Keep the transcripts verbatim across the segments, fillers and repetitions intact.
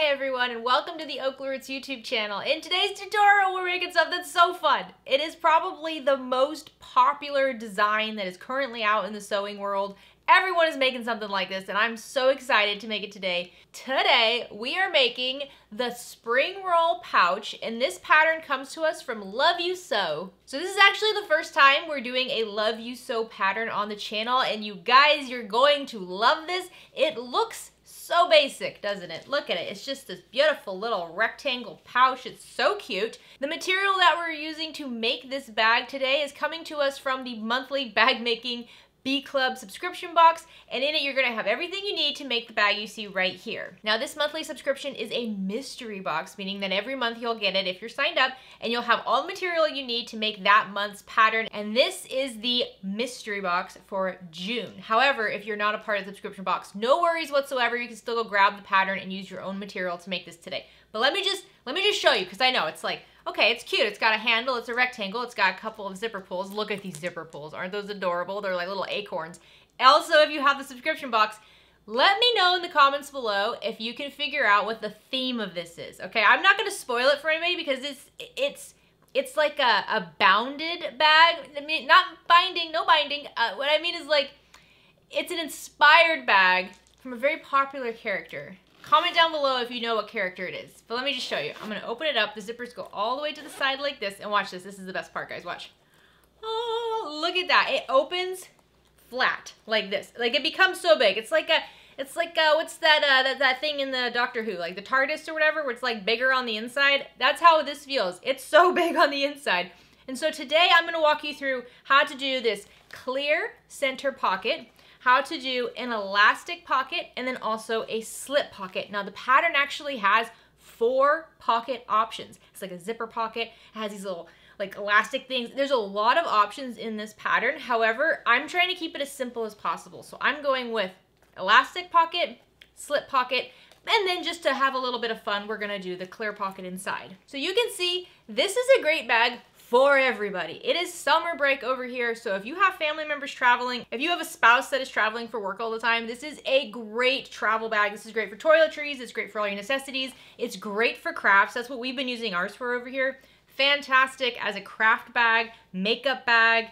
Hi everyone and welcome to the OklaRoots YouTube channel. In today's tutorial we're making something so fun. It is probably the most popular design that is currently out in the sewing world. Everyone is making something like this and I'm so excited to make it today. Today we are making the spring roll pouch and this pattern comes to us from Love You Sew. So this is actually the first time we're doing a Love You Sew pattern on the channel and you guys, you're going to love this. It looks so basic, doesn't it? Look at it. It's just this beautiful little rectangle pouch. It's so cute. The material that we're using to make this bag today is coming to us from the monthly Bag Making Bee Club subscription box, and in it you're gonna have everything you need to make the bag you see right here. Now this monthly subscription is a mystery box, meaning that every month you'll get it if you're signed up, and you'll have all the material you need to make that month's pattern, and this is the mystery box for June. However, if you're not a part of the subscription box, no worries whatsoever. You can still go grab the pattern and use your own material to make this today. But let me just let me just show you, because I know it's like, okay, it's cute. It's got a handle, it's a rectangle, it's got a couple of zipper pulls. Look at these zipper pulls. Aren't those adorable? They're like little acorns. Also, if you have the subscription box, let me know in the comments below if you can figure out what the theme of this is. Okay, I'm not gonna spoil it for anybody because it's it's it's like a, a bounded bag. I mean, not binding, no binding. Uh, what I mean is like, it's an inspired bag from a very popular character. Comment down below if you know what character it is. But let me just show you. I'm gonna open it up. The zippers go all the way to the side like this, and watch this. This is the best part, guys. Watch. Oh, look at that. It opens flat like this. Like it becomes so big. It's like a, it's like a, what's that, uh, that that thing in the Doctor Who, like the TARDIS or whatever, where it's like bigger on the inside. That's how this feels. It's so big on the inside. And so today I'm gonna walk you through how to do this clear center pocket, how to do an elastic pocket, and then also a slip pocket. Now the pattern actually has four pocket options. It's like a zipper pocket, it has these little like elastic things. There's a lot of options in this pattern. However, I'm trying to keep it as simple as possible. So I'm going with elastic pocket, slip pocket, and then just to have a little bit of fun, we're gonna do the clear pocket inside. So you can see this is a great bag for everybody. It is summer break over here, so if you have family members traveling, if you have a spouse that is traveling for work all the time, this is a great travel bag. This is great for toiletries, it's great for all your necessities, it's great for crafts. That's what we've been using ours for over here. Fantastic as a craft bag, makeup bag,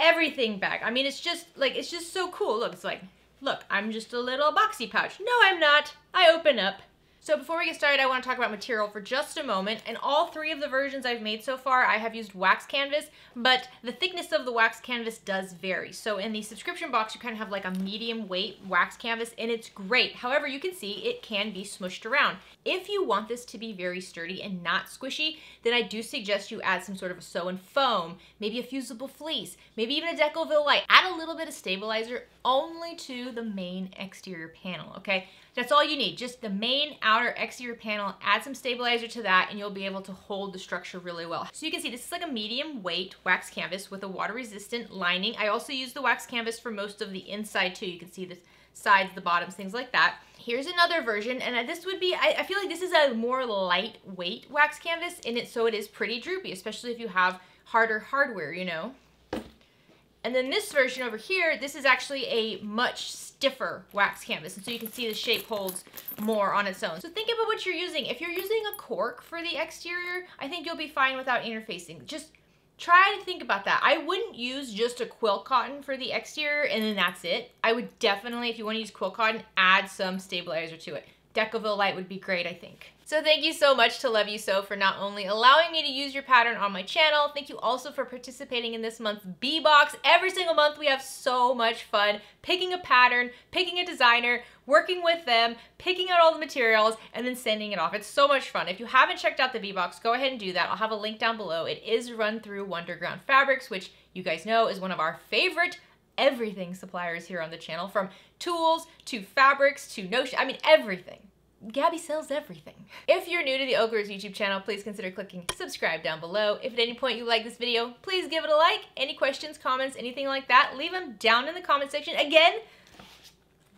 everything bag. I mean, it's just like, it's just so cool. Look, it's like, look, I'm just a little boxy pouch. No, I'm not. I open up. So before we get started, I want to talk about material for just a moment. In all three of the versions I've made so far, I have used wax canvas, but the thickness of the wax canvas does vary. So in the subscription box, you kind of have like a medium weight wax canvas and it's great. However, you can see it can be smushed around. If you want this to be very sturdy and not squishy, then I do suggest you add some sort of a sew-in foam, maybe a fusible fleece, maybe even a Decovil Light. Add a little bit of stabilizer only to the main exterior panel, okay? That's all you need, just the main outer exterior panel, add some stabilizer to that and you'll be able to hold the structure really well. So you can see this is like a medium weight wax canvas with a water resistant lining. I also use the wax canvas for most of the inside too. You can see the sides, the bottoms, things like that. Here's another version, and this would be, I, I feel like this is a more lightweight wax canvas in it, so it is pretty droopy, especially if you have harder hardware, you know? And then this version over here, this is actually a much stiffer wax canvas. And so you can see the shape holds more on its own. So think about what you're using. If you're using a cork for the exterior, I think you'll be fine without interfacing. Just try to think about that. I wouldn't use just a quill cotton for the exterior and then that's it. I would definitely, if you want to use quill cotton, add some stabilizer to it. Decovil Light would be great, I think. So thank you so much to Love You Sew for not only allowing me to use your pattern on my channel, thank you also for participating in this month's Bee Box. Every single month we have so much fun picking a pattern, picking a designer, working with them, picking out all the materials, and then sending it off. It's so much fun. If you haven't checked out the Bee Box, go ahead and do that. I'll have a link down below. It is run through Wonderground Fabrics, which you guys know is one of our favorite everything suppliers here on the channel, from tools to fabrics to notion, I mean everything. Gabby sells everything. If you're new to the OklaRoots YouTube channel, please consider clicking subscribe down below. If at any point you like this video, please give it a like. Any questions, comments, anything like that, leave them down in the comment section. Again,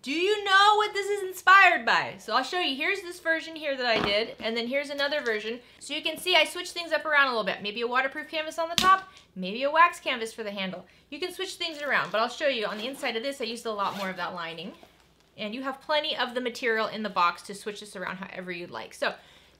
do you know what this is inspired by? So I'll show you. Here's this version here that I did, and then here's another version. So you can see I switch things up around a little bit. Maybe a waterproof canvas on the top, maybe a wax canvas for the handle. You can switch things around, but I'll show you on the inside of this, I used a lot more of that lining. and you have plenty of the material in the box to switch this around however you'd like. So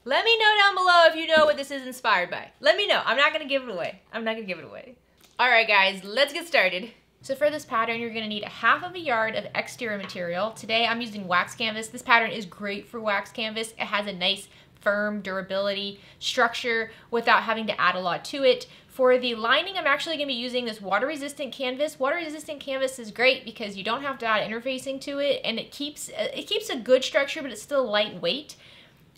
let me know down below if you know what this is inspired by. Let me know. I'm not gonna give it away. I'm not gonna give it away. All right, guys, let's get started. So for this pattern, you're gonna need a half of a yard of exterior material. Today, I'm using wax canvas. This pattern is great for wax canvas. It has a nice, firm durability structure without having to add a lot to it. For the lining, I'm actually gonna be using this water-resistant canvas. Water-resistant canvas is great because you don't have to add interfacing to it, and it keeps it keeps a good structure, but it's still lightweight.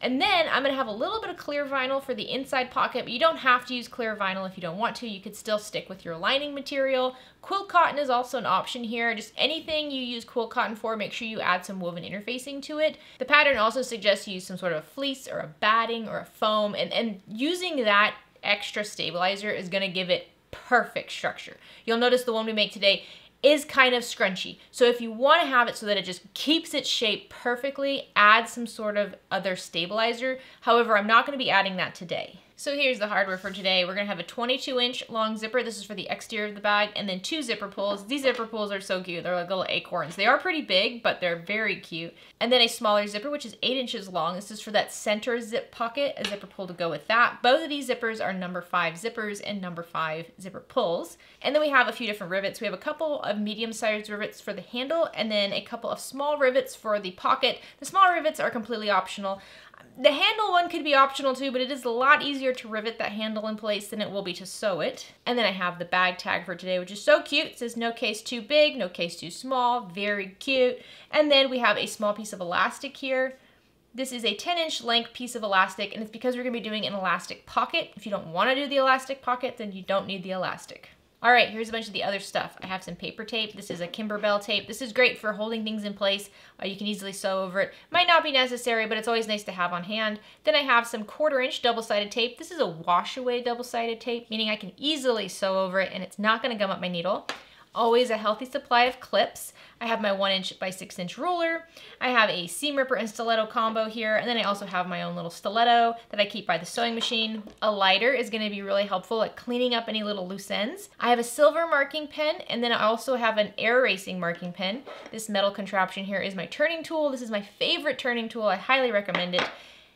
And then I'm gonna have a little bit of clear vinyl for the inside pocket, but you don't have to use clear vinyl if you don't want to. You could still stick with your lining material. Quilt cotton is also an option here. Just anything you use quilt cotton for, make sure you add some woven interfacing to it. The pattern also suggests you use some sort of fleece or a batting or a foam, and, and using that extra stabilizer is gonna give it perfect structure. You'll notice the one we make today is kind of scrunchy. So if you want to have it so that it just keeps its shape perfectly, add some sort of other stabilizer. However, I'm not going to be adding that today. So here's the hardware for today. We're going to have a twenty-two inch long zipper. This is for the exterior of the bag, and then two zipper pulls. These zipper pulls are so cute. They're like little acorns. They are pretty big, but they're very cute. And then a smaller zipper, which is eight inches long. This is for that center zip pocket, a zipper pull to go with that. Both of these zippers are number five zippers and number five zipper pulls. And then we have a few different rivets. We have a couple of medium-sized rivets for the handle, and then a couple of small rivets for the pocket. The small rivets are completely optional. The handle one could be optional too, but it is a lot easier to rivet that handle in place than it will be to sew it. And then I have the bag tag for today, which is so cute. It says no case too big, no case too small, very cute. And then we have a small piece of elastic here. This is a ten inch length piece of elastic, and it's because we're gonna be doing an elastic pocket. If you don't wanna do the elastic pocket, then you don't need the elastic. All right, here's a bunch of the other stuff. I have some paper tape. This is a Kimberbell tape. This is great for holding things in place. Uh, you can easily sew over it. Might not be necessary, but it's always nice to have on hand. Then I have some quarter inch double-sided tape. This is a wash away double-sided tape, meaning I can easily sew over it and it's not gonna gum up my needle. Always a healthy supply of clips. I have my one inch by six inch ruler. I have a seam ripper and stiletto combo here. And then I also have my own little stiletto that I keep by the sewing machine. A lighter is gonna be really helpful at cleaning up any little loose ends. I have a silver marking pen, and then I also have an air racing marking pen. This metal contraption here is my turning tool. This is my favorite turning tool. I highly recommend it.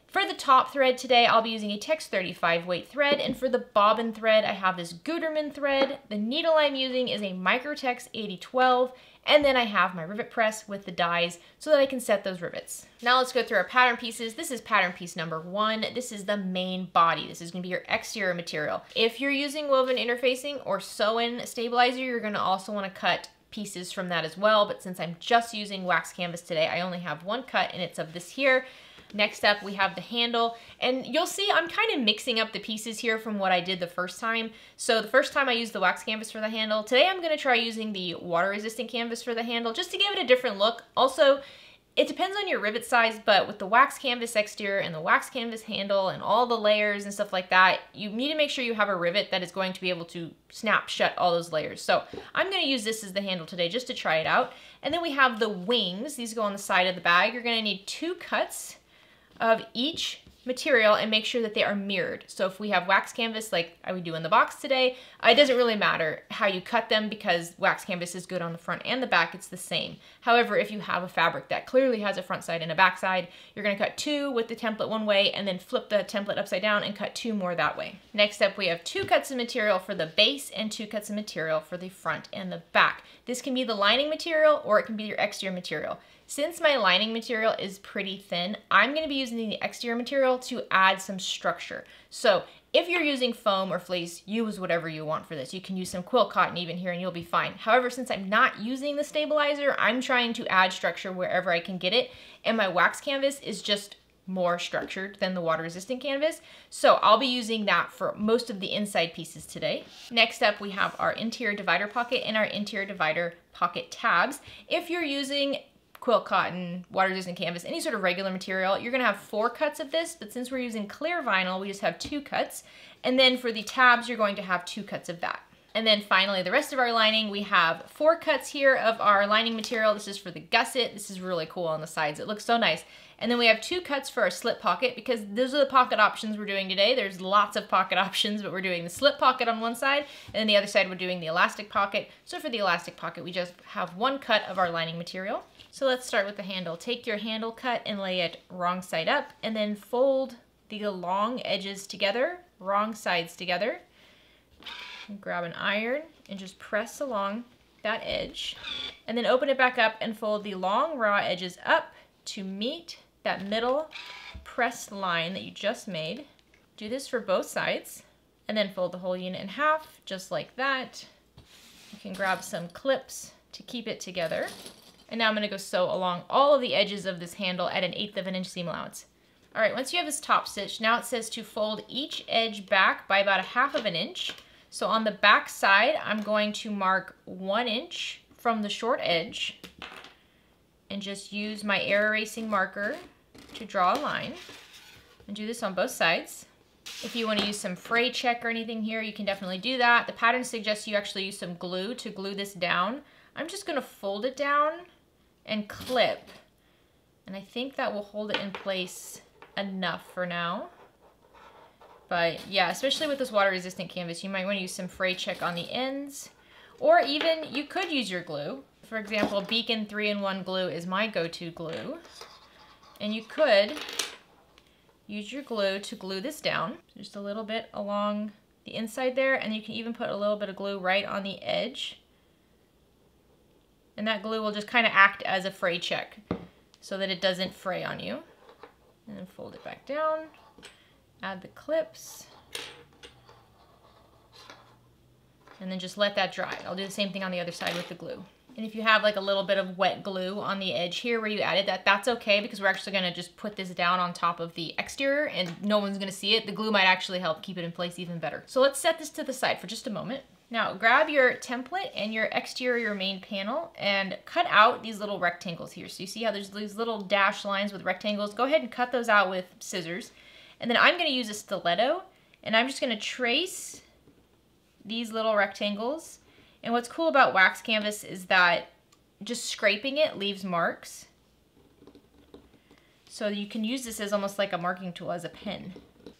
For the top thread today, I'll be using a Tex thirty-five weight thread, and for the bobbin thread, I have this Gutermann thread. The needle I'm using is a Microtex eighty twelve, and then I have my rivet press with the dies so that I can set those rivets. Now let's go through our pattern pieces. This is pattern piece number one. This is the main body. This is gonna be your exterior material. If you're using woven interfacing or sew-in stabilizer, you're gonna also wanna cut pieces from that as well, but since I'm just using wax canvas today, I only have one cut, and it's of this here. Next up, we have the handle, and you'll see I'm kind of mixing up the pieces here from what I did the first time. So the first time I used the wax canvas for the handle. Today I'm gonna try using the water-resistant canvas for the handle just to give it a different look. Also, it depends on your rivet size, but with the wax canvas exterior and the wax canvas handle and all the layers and stuff like that, you need to make sure you have a rivet that is going to be able to snap shut all those layers. So I'm gonna use this as the handle today just to try it out. And then we have the wings. These go on the side of the bag. You're gonna need two cuts of each material and make sure that they are mirrored. So if we have wax canvas like I would do in the box today, it doesn't really matter how you cut them because wax canvas is good on the front and the back, it's the same. However, if you have a fabric that clearly has a front side and a back side, you're gonna cut two with the template one way and then flip the template upside down and cut two more that way. Next up, we have two cuts of material for the base and two cuts of material for the front and the back. This can be the lining material or it can be your exterior material. Since my lining material is pretty thin, I'm gonna be using the exterior material to add some structure. So if you're using foam or fleece, use whatever you want for this. You can use some quilt cotton even here and you'll be fine. However, since I'm not using the stabilizer, I'm trying to add structure wherever I can get it. And my wax canvas is just more structured than the water-resistant canvas. So I'll be using that for most of the inside pieces today. Next up, we have our interior divider pocket and our interior divider pocket tabs. If you're using quilt cotton, water-resistant canvas, any sort of regular material, you're gonna have four cuts of this, but since we're using clear vinyl, we just have two cuts. And then for the tabs, you're going to have two cuts of that. And then finally, the rest of our lining, we have four cuts here of our lining material. This is for the gusset. This is really cool on the sides. It looks so nice. And then we have two cuts for our slip pocket because those are the pocket options we're doing today. There's lots of pocket options, but we're doing the slip pocket on one side, and then the other side we're doing the elastic pocket. So for the elastic pocket, we just have one cut of our lining material. So let's start with the handle. Take your handle cut and lay it wrong side up, and then fold the long edges together, wrong sides together. Grab an iron and just press along that edge, and then open it back up and fold the long raw edges up to meet that middle pressed line that you just made. Do this for both sides, and then fold the whole unit in half, just like that. You can grab some clips to keep it together. And now I'm gonna go sew along all of the edges of this handle at an eighth of an inch seam allowance. All right, once you have this top stitch, now it says to fold each edge back by about a half of an inch. So on the back side, I'm going to mark one inch from the short edge and just use my air erasing marker to draw a line. And do this on both sides. If you want to use some fray check or anything here, you can definitely do that. The pattern suggests you actually use some glue to glue this down. I'm just going to fold it down and clip. And I think that will hold it in place enough for now. But yeah, especially with this water-resistant canvas, you might want to use some fray check on the ends, or even you could use your glue. For example, Beacon three in one glue is my go-to glue, and you could use your glue to glue this down, just a little bit along the inside there, and you can even put a little bit of glue right on the edge, and that glue will just kind of act as a fray check so that it doesn't fray on you. And then fold it back down. Add the clips, and then just let that dry. I'll do the same thing on the other side with the glue. And if you have like a little bit of wet glue on the edge here where you added that, that's okay, because we're actually gonna just put this down on top of the exterior and no one's gonna see it. The glue might actually help keep it in place even better. So let's set this to the side for just a moment. Now grab your template and your exterior main panel and cut out these little rectangles here. So you see how there's these little dashed lines with rectangles? Go ahead and cut those out with scissors. And then I'm gonna use a stiletto, and I'm just gonna trace these little rectangles. And what's cool about wax canvas is that just scraping it leaves marks. So you can use this as almost like a marking tool, as a pen.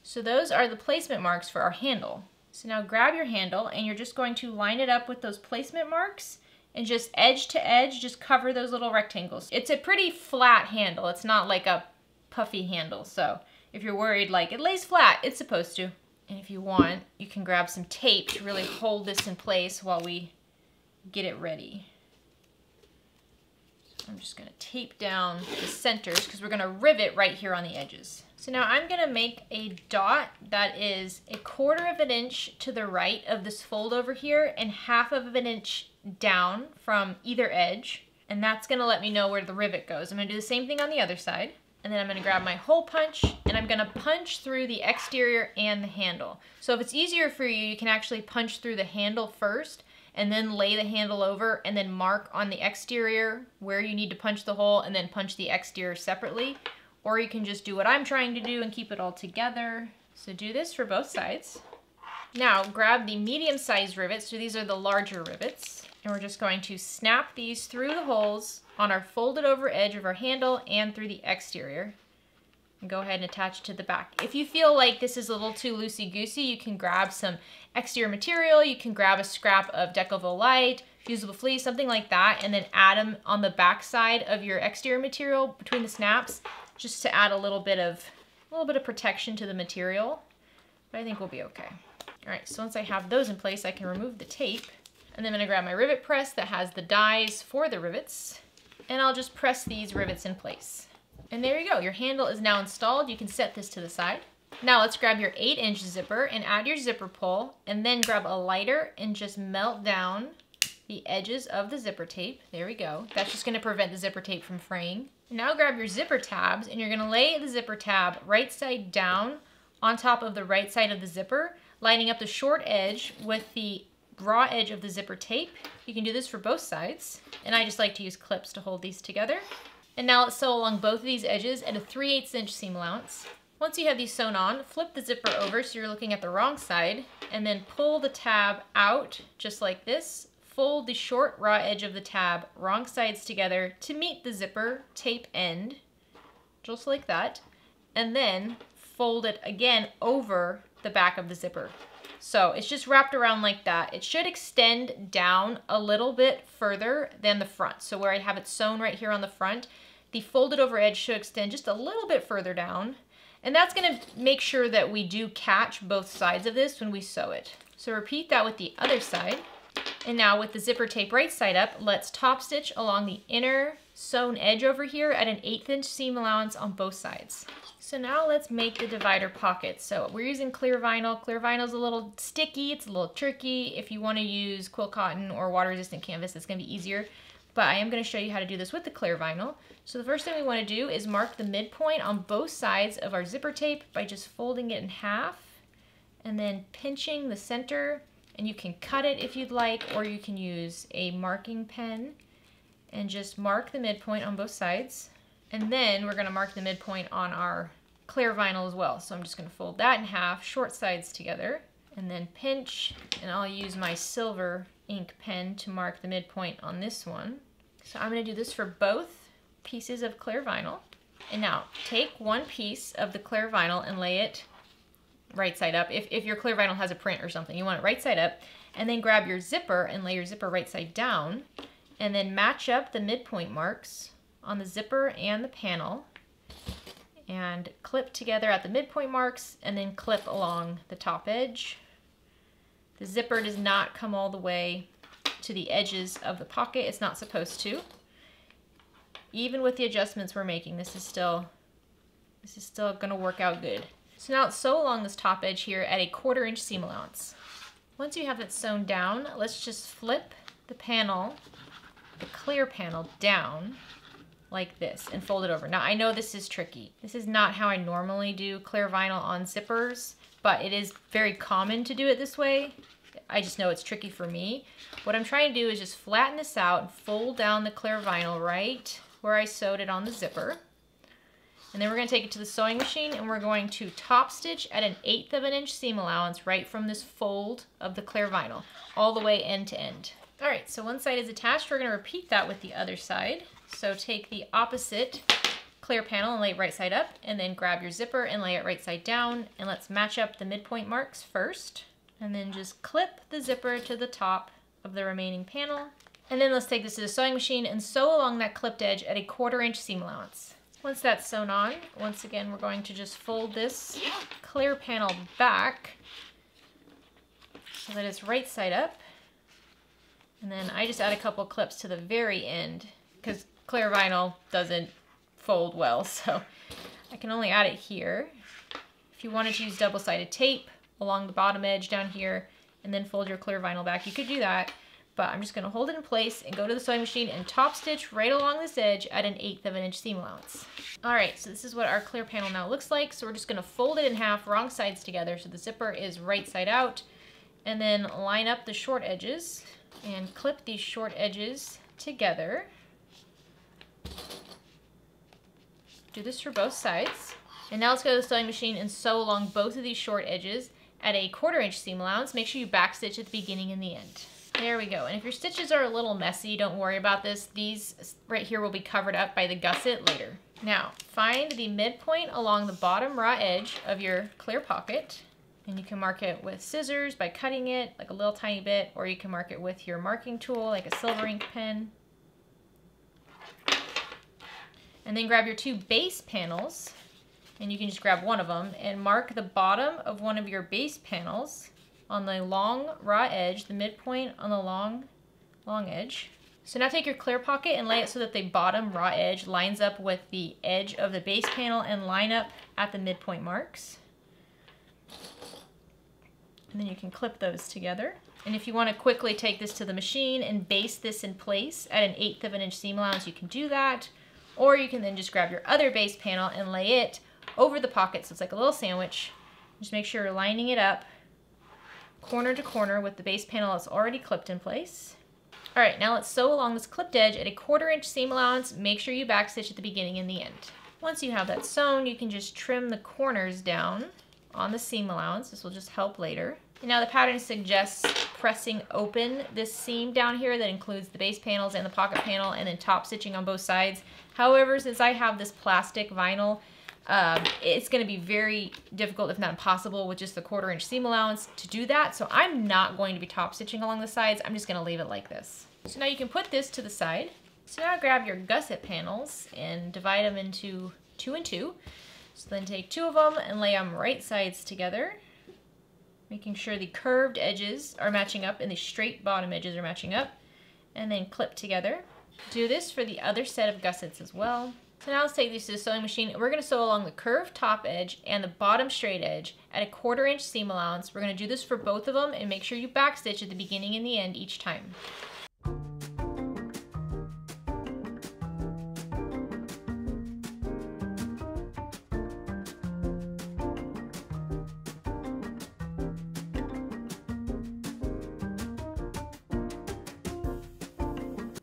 So those are the placement marks for our handle. So now grab your handle and you're just going to line it up with those placement marks and just edge to edge, just cover those little rectangles. It's a pretty flat handle. It's not like a puffy handle. So if you're worried like it lays flat, it's supposed to. And if you want, you can grab some tape to really hold this in place while we get it ready. So I'm just gonna tape down the centers because we're gonna rivet right here on the edges. So now I'm gonna make a dot that is a quarter of an inch to the right of this fold over here and half of an inch down from either edge. And that's gonna let me know where the rivet goes. I'm gonna do the same thing on the other side. And then I'm gonna grab my hole punch and I'm gonna punch through the exterior and the handle. So if it's easier for you, you can actually punch through the handle first and then lay the handle over and then mark on the exterior where you need to punch the hole and then punch the exterior separately. Or you can just do what I'm trying to do and keep it all together. So do this for both sides. Now grab the medium-sized rivets, so these are the larger rivets, and we're just going to snap these through the holes on our folded over edge of our handle and through the exterior. And go ahead and attach to the back. If you feel like this is a little too loosey-goosey, you can grab some exterior material, you can grab a scrap of Decovil Light, fusible fleece, something like that, and then add them on the back side of your exterior material between the snaps, just to add a little bit of, a little bit of protection to the material. But I think we'll be okay. All right, so once I have those in place, I can remove the tape. And then I'm gonna grab my rivet press that has the dies for the rivets. And I'll just press these rivets in place. And there you go, your handle is now installed. You can set this to the side. Now let's grab your eight inch zipper and add your zipper pull, and then grab a lighter and just melt down the edges of the zipper tape. There we go. That's just gonna prevent the zipper tape from fraying. Now grab your zipper tabs and you're gonna lay the zipper tab right side down on top of the right side of the zipper, lining up the short edge with the raw edge of the zipper tape. You can do this for both sides. And I just like to use clips to hold these together. And now let's sew along both of these edges at a three eighths inch seam allowance. Once you have these sewn on, flip the zipper over so you're looking at the wrong side, and then pull the tab out just like this. Fold the short raw edge of the tab wrong sides together to meet the zipper tape end, just like that. And then fold it again over the back of the zipper. So it's just wrapped around like that. It should extend down a little bit further than the front. So where I have it sewn right here on the front, the folded over edge should extend just a little bit further down. And that's gonna make sure that we do catch both sides of this when we sew it. So repeat that with the other side. And now with the zipper tape right side up, let's top stitch along the inner sewn edge over here at an eighth inch seam allowance on both sides. So now let's make the divider pocket. So we're using clear vinyl. Clear vinyl's a little sticky, it's a little tricky. If you wanna use quill cotton or water resistant canvas, it's gonna be easier. But I am gonna show you how to do this with the clear vinyl. So the first thing we wanna do is mark the midpoint on both sides of our zipper tape by just folding it in half and then pinching the center. And you can cut it if you'd like, or you can use a marking pen and just mark the midpoint on both sides. And then we're gonna mark the midpoint on our clear vinyl as well. So I'm just gonna fold that in half, short sides together, and then pinch, and I'll use my silver ink pen to mark the midpoint on this one. So I'm gonna do this for both pieces of clear vinyl. And now take one piece of the clear vinyl and lay it right side up. If, if your clear vinyl has a print or something, you want it right side up, and then grab your zipper and lay your zipper right side down, and then match up the midpoint marks on the zipper and the panel, and clip together at the midpoint marks, and then clip along the top edge. The zipper does not come all the way to the edges of the pocket. It's not supposed to. Even with the adjustments we're making, this is still, this is still gonna work out good. So now let's sew along this top edge here at a quarter inch seam allowance. Once you have it sewn down, let's just flip the panel, the clear panel down like this and fold it over. Now I know this is tricky. This is not how I normally do clear vinyl on zippers, but it is very common to do it this way. I just know it's tricky for me. What I'm trying to do is just flatten this out and fold down the clear vinyl right where I sewed it on the zipper. And then we're gonna take it to the sewing machine and we're going to top stitch at an eighth of an inch seam allowance right from this fold of the clear vinyl, all the way end to end. All right, so one side is attached. We're gonna repeat that with the other side. So take the opposite clear panel and lay it right side up, and then grab your zipper and lay it right side down, and let's match up the midpoint marks first, and then just clip the zipper to the top of the remaining panel. And then let's take this to the sewing machine and sew along that clipped edge at a quarter inch seam allowance. Once that's sewn on, once again, we're going to just fold this clear panel back so that it's right side up. And then I just add a couple clips to the very end because clear vinyl doesn't fold well, so I can only add it here. If you wanted to use double-sided tape along the bottom edge down here and then fold your clear vinyl back, you could do that. But I'm just gonna hold it in place and go to the sewing machine and top stitch right along this edge at an eighth of an inch seam allowance. All right, so this is what our clear panel now looks like. So we're just gonna fold it in half, wrong sides together, so the zipper is right side out, and then line up the short edges and clip these short edges together. Do this for both sides. And now let's go to the sewing machine and sew along both of these short edges at a quarter inch seam allowance. Make sure you back stitch at the beginning and the end. There we go. And if your stitches are a little messy, don't worry about this. These right here will be covered up by the gusset later. Now, find the midpoint along the bottom raw edge of your clear pocket. And you can mark it with scissors by cutting it like a little tiny bit, or you can mark it with your marking tool like a silver ink pen. And then grab your two base panels, and you can just grab one of them and mark the bottom of one of your base panels on the long raw edge, the midpoint on the long, long edge. So now take your clear pocket and lay it so that the bottom raw edge lines up with the edge of the base panel and line up at the midpoint marks. And then you can clip those together. And if you want to quickly take this to the machine and baste this in place at an eighth of an inch seam allowance, you can do that. Or you can then just grab your other base panel and lay it over the pocket so it's like a little sandwich. Just make sure you're lining it up corner to corner with the base panel that's already clipped in place. All right, now let's sew along this clipped edge at a quarter inch seam allowance. Make sure you backstitch at the beginning and the end. Once you have that sewn, you can just trim the corners down on the seam allowance. This will just help later. And now the pattern suggests pressing open this seam down here that includes the base panels and the pocket panel, and then top stitching on both sides. However, since I have this plastic vinyl, Um, it's going to be very difficult, if not impossible, with just the quarter inch seam allowance to do that. So I'm not going to be top stitching along the sides. I'm just going to leave it like this. So now you can put this to the side. So now grab your gusset panels and divide them into two and two. So then take two of them and lay them right sides together, making sure the curved edges are matching up and the straight bottom edges are matching up, and then clip together. Do this for the other set of gussets as well. So now let's take these to the sewing machine. We're going to sew along the curved top edge and the bottom straight edge at a quarter inch seam allowance. We're going to do this for both of them, and make sure you backstitch at the beginning and the end each time.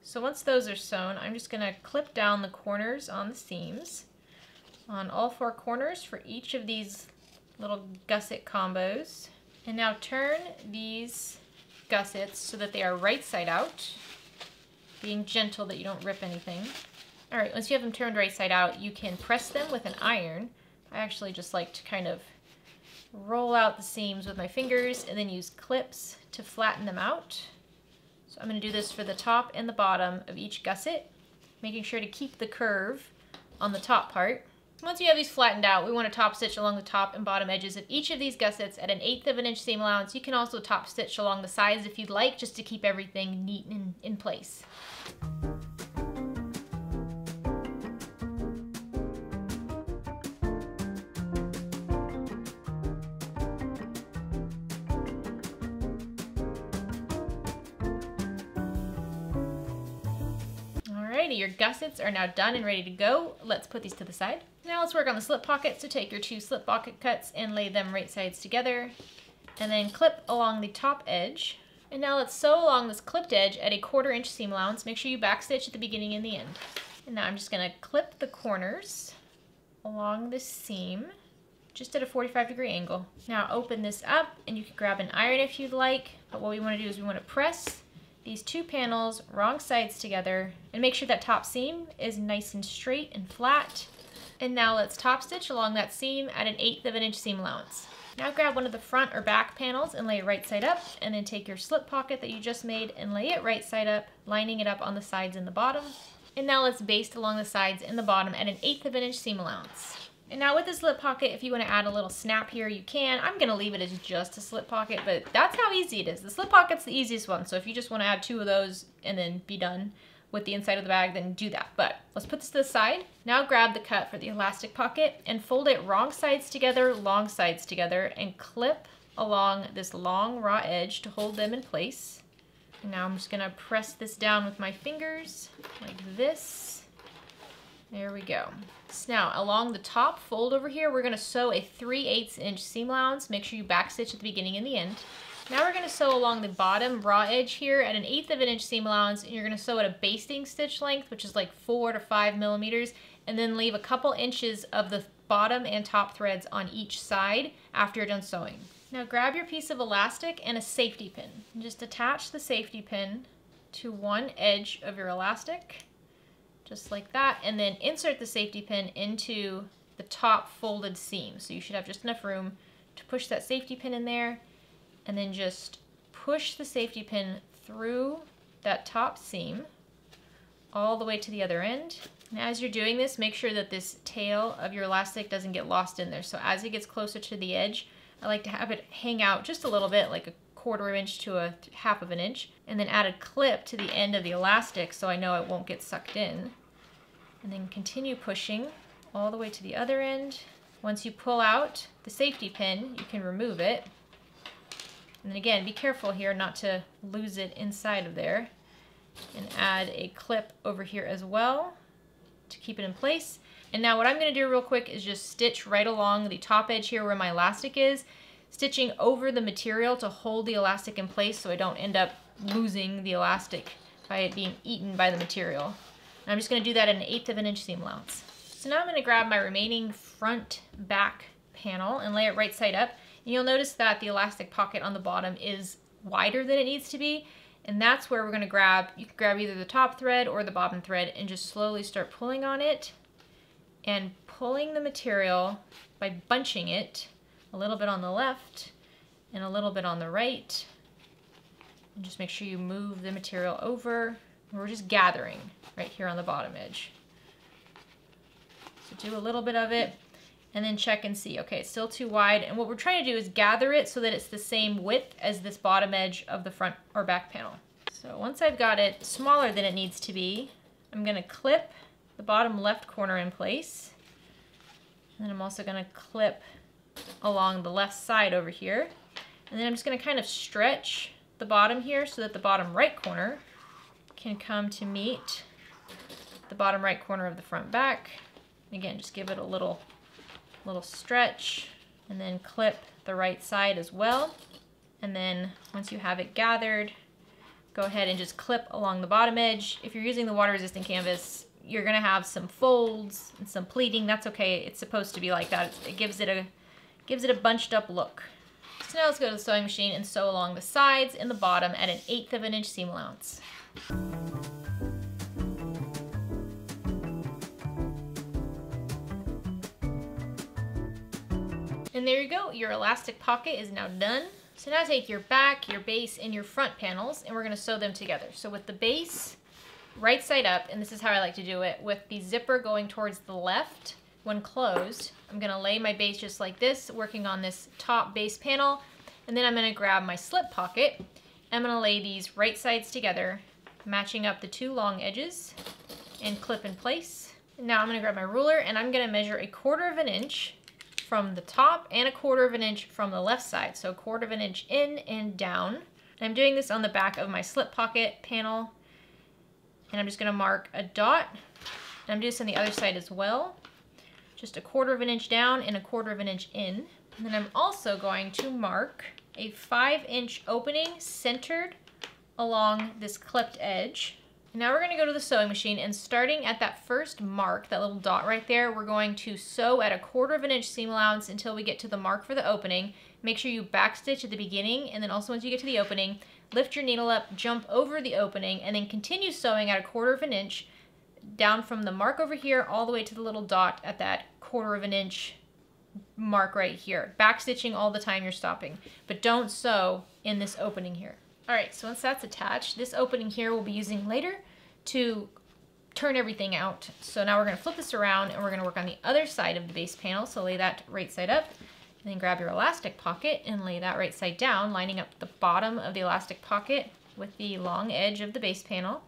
So once those are sewn, I'm just going to clip down the corners on the seams on all four corners for each of these little gusset combos. And now turn these gussets so that they are right side out, being gentle that you don't rip anything. All right, once you have them turned right side out, you can press them with an iron. I actually just like to kind of roll out the seams with my fingers and then use clips to flatten them out. So I'm going to do this for the top and the bottom of each gusset, making sure to keep the curve on the top part. Once you have these flattened out, we want to top stitch along the top and bottom edges of each of these gussets at an eighth of an inch seam allowance. You can also top stitch along the sides if you'd like, just to keep everything neat and in place. Your gussets are now done and ready to go. Let's put these to the side. Now let's work on the slip pockets. So take your two slip pocket cuts and lay them right sides together, and then clip along the top edge. And now let's sew along this clipped edge at a quarter inch seam allowance. Make sure you backstitch at the beginning and the end. And now I'm just going to clip the corners along the seam, just at a forty-five degree angle. Now open this up, and you can grab an iron if you'd like, but what we want to do is we want to press these two panels wrong sides together and make sure that top seam is nice and straight and flat. And now let's top stitch along that seam at an eighth of an inch seam allowance. Now grab one of the front or back panels and lay it right side up, and then take your slip pocket that you just made and lay it right side up, lining it up on the sides and the bottom. And now let's baste along the sides and the bottom at an eighth of an inch seam allowance. And now with the slip pocket, if you want to add a little snap here, you can. I'm going to leave it as just a slip pocket, but that's how easy it is. The slip pocket's the easiest one, so if you just want to add two of those and then be done with the inside of the bag, then do that. But let's put this to the side. Now grab the cut for the elastic pocket and fold it wrong sides together, long sides together, and clip along this long raw edge to hold them in place. And now I'm just going to press this down with my fingers like this. There we go. So now along the top fold over here, we're going to sew a three eighths inch seam allowance. Make sure you backstitch at the beginning and the end. Now we're going to sew along the bottom raw edge here at an eighth of an inch seam allowance, and you're going to sew at a basting stitch length, which is like four to five millimeters, and then leave a couple inches of the bottom and top threads on each side after you're done sewing. Now grab your piece of elastic and a safety pin. And just attach the safety pin to one edge of your elastic, just like that, and then insert the safety pin into the top folded seam. So you should have just enough room to push that safety pin in there, and then just push the safety pin through that top seam all the way to the other end. And as you're doing this, make sure that this tail of your elastic doesn't get lost in there. So as it gets closer to the edge, I like to have it hang out just a little bit, like a quarter inch to a half of an inch, and then add a clip to the end of the elastic so I know it won't get sucked in. And then continue pushing all the way to the other end. Once you pull out the safety pin, you can remove it. And then again, be careful here not to lose it inside of there. And add a clip over here as well to keep it in place. And now what I'm going to do real quick is just stitch right along the top edge here where my elastic is, stitching over the material to hold the elastic in place so I don't end up losing the elastic by it being eaten by the material. And I'm just going to do that at an eighth of an inch seam allowance. So now I'm going to grab my remaining front back panel and lay it right side up. And you'll notice that the elastic pocket on the bottom is wider than it needs to be. And that's where we're going to grab, you can grab either the top thread or the bottom thread and just slowly start pulling on it and pulling the material by bunching it a little bit on the left and a little bit on the right. And just make sure you move the material over. We're just gathering right here on the bottom edge. So do a little bit of it and then check and see, okay, it's still too wide. And what we're trying to do is gather it so that it's the same width as this bottom edge of the front or back panel. So once I've got it smaller than it needs to be, I'm gonna clip the bottom left corner in place. And then I'm also gonna clip along the left side over here. And then I'm just gonna kind of stretch the bottom here so that the bottom right corner can come to meet the bottom right corner of the front back. Again, just give it a little, little stretch and then clip the right side as well. And then once you have it gathered, go ahead and just clip along the bottom edge. If you're using the water resistant canvas, you're gonna have some folds and some pleating. That's okay, it's supposed to be like that. It gives it a, gives it a bunched up look. So now let's go to the sewing machine and sew along the sides and the bottom at an eighth of an inch seam allowance. And there you go, your elastic pocket is now done. So now take your back, your base, and your front panels, and we're gonna sew them together. So with the base right side up, and this is how I like to do it, with the zipper going towards the left when closed, I'm gonna lay my base just like this, working on this top base panel, and then I'm gonna grab my slip pocket. I'm gonna lay these right sides together, matching up the two long edges, and clip in place. Now I'm gonna grab my ruler, and I'm gonna measure a quarter of an inch from the top and a quarter of an inch from the left side. So a quarter of an inch in and down. And I'm doing this on the back of my slip pocket panel. And I'm just gonna mark a dot. And I'm doing this on the other side as well. Just a quarter of an inch down and a quarter of an inch in. And then I'm also going to mark a five inch opening centered along this clipped edge. Now we're gonna go to the sewing machine, and starting at that first mark, that little dot right there, we're going to sew at a quarter of an inch seam allowance until we get to the mark for the opening. Make sure you backstitch at the beginning, and then also once you get to the opening, lift your needle up, jump over the opening, and then continue sewing at a quarter of an inch down from the mark over here all the way to the little dot at that quarter of an inch mark right here. Backstitching all the time you're stopping, but don't sew in this opening here. All right, so once that's attached, this opening here we'll be using later to turn everything out. So now we're gonna flip this around and we're gonna work on the other side of the base panel. So lay that right side up, and then grab your elastic pocket and lay that right side down, lining up the bottom of the elastic pocket with the long edge of the base panel,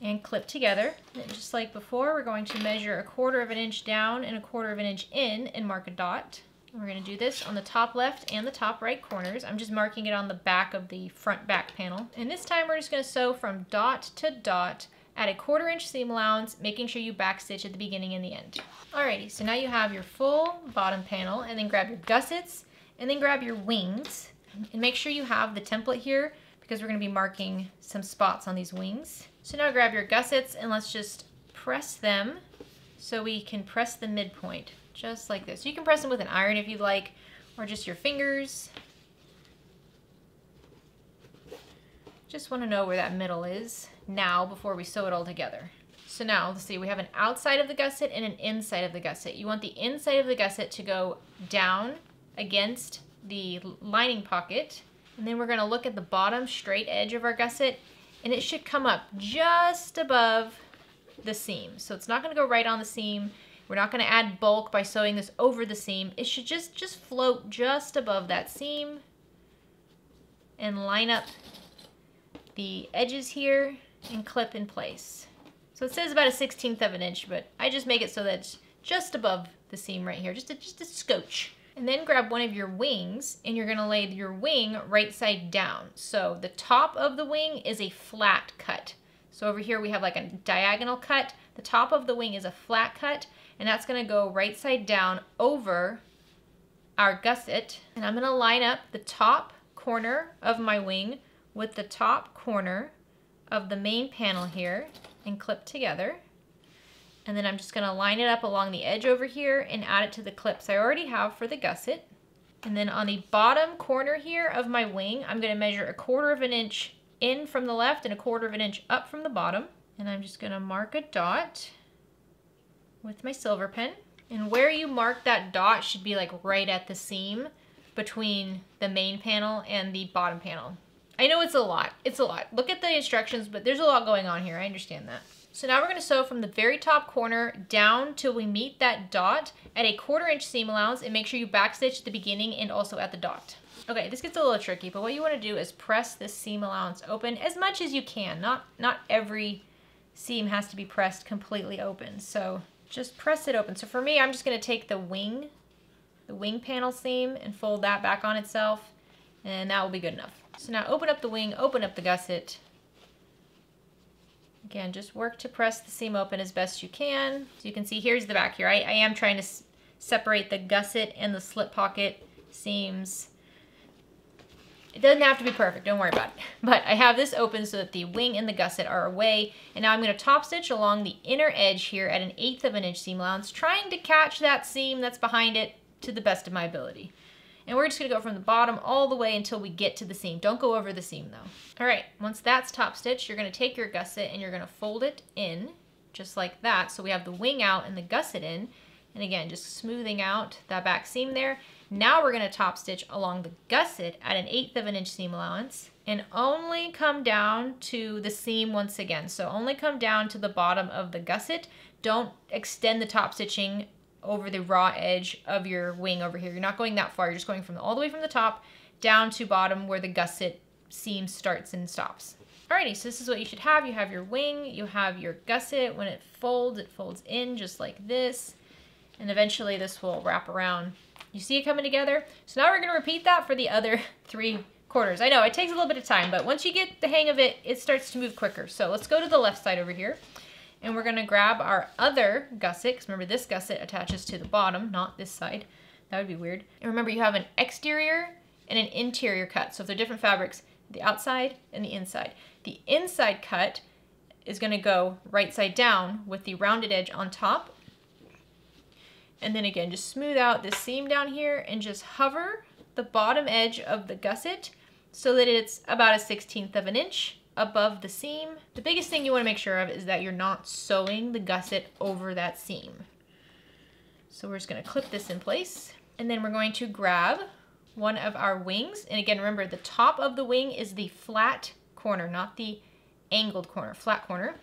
and clip together. And just like before, we're going to measure a quarter of an inch down and a quarter of an inch in and mark a dot. We're gonna do this on the top left and the top right corners. I'm just marking it on the back of the front back panel. And this time we're just gonna sew from dot to dot at a quarter inch seam allowance, making sure you backstitch at the beginning and the end. Alrighty, so now you have your full bottom panel, and then grab your gussets, and then grab your wings. And make sure you have the template here because we're gonna be marking some spots on these wings. So now grab your gussets and let's just press them so we can press the midpoint. Just like this. You can press them with an iron if you'd like, or just your fingers. Just want to know where that middle is now before we sew it all together. So now, let's see, we have an outside of the gusset and an inside of the gusset. You want the inside of the gusset to go down against the lining pocket, and then we're going to look at the bottom straight edge of our gusset, and it should come up just above the seam. So it's not going to go right on the seam. We're not gonna add bulk by sewing this over the seam. It should just, just float just above that seam and line up the edges here and clip in place. So it says about a sixteenth of an inch, but I just make it so that it's just above the seam right here, just a, just a scotch. And then grab one of your wings, and you're gonna lay your wing right side down. So the top of the wing is a flat cut. So over here we have like a diagonal cut. The top of the wing is a flat cut, and that's gonna go right side down over our gusset. And I'm gonna line up the top corner of my wing with the top corner of the main panel here and clip together. And then I'm just gonna line it up along the edge over here and add it to the clips I already have for the gusset. And then on the bottom corner here of my wing, I'm gonna measure a quarter of an inch in from the left and a quarter of an inch up from the bottom. And I'm just gonna mark a dot with my silver pen. And where you mark that dot should be like right at the seam between the main panel and the bottom panel. I know it's a lot, it's a lot. Look at the instructions, but there's a lot going on here, I understand that. So now we're gonna sew from the very top corner down till we meet that dot at a quarter inch seam allowance, and make sure you backstitch the beginning and also at the dot. Okay, this gets a little tricky, but what you wanna do is press this seam allowance open as much as you can. Not, not every seam has to be pressed completely open, so just press it open. So for me, I'm just gonna take the wing, the wing panel seam and fold that back on itself, and that will be good enough. So now open up the wing, open up the gusset. Again, just work to press the seam open as best you can. So you can see here's the back here. I, I am trying to s separate the gusset and the slip pocket seams. It doesn't have to be perfect, don't worry about it. But I have this open so that the wing and the gusset are away. And now I'm gonna top stitch along the inner edge here at an eighth of an inch seam allowance, trying to catch that seam that's behind it to the best of my ability. And we're just gonna go from the bottom all the way until we get to the seam. Don't go over the seam though. All right, once that's top stitched, you're gonna take your gusset and you're gonna fold it in just like that. So we have the wing out and the gusset in. And again, just smoothing out that back seam there. Now we're gonna top stitch along the gusset at an eighth of an inch seam allowance and only come down to the seam once again. So only come down to the bottom of the gusset. Don't extend the top stitching over the raw edge of your wing over here. You're not going that far. You're just going from the, all the way from the top down to bottom where the gusset seam starts and stops. Alrighty, so this is what you should have. You have your wing, you have your gusset. When it folds, it folds in just like this. And eventually this will wrap around. You see it coming together? So now we're gonna repeat that for the other three quarters. I know it takes a little bit of time, but once you get the hang of it, it starts to move quicker. So let's go to the left side over here. And we're gonna grab our other gusset, because remember this gusset attaches to the bottom, not this side. That would be weird. And remember you have an exterior and an interior cut. So if they're different fabrics, the outside and the inside. The inside cut is gonna go right side down with the rounded edge on top. And then again, just smooth out this seam down here and just hover the bottom edge of the gusset so that it's about a sixteenth of an inch above the seam. The biggest thing you want to make sure of is that you're not sewing the gusset over that seam. So we're just going to clip this in place, and then we're going to grab one of our wings. And again, remember the top of the wing is the flat corner, not the angled corner, flat corner.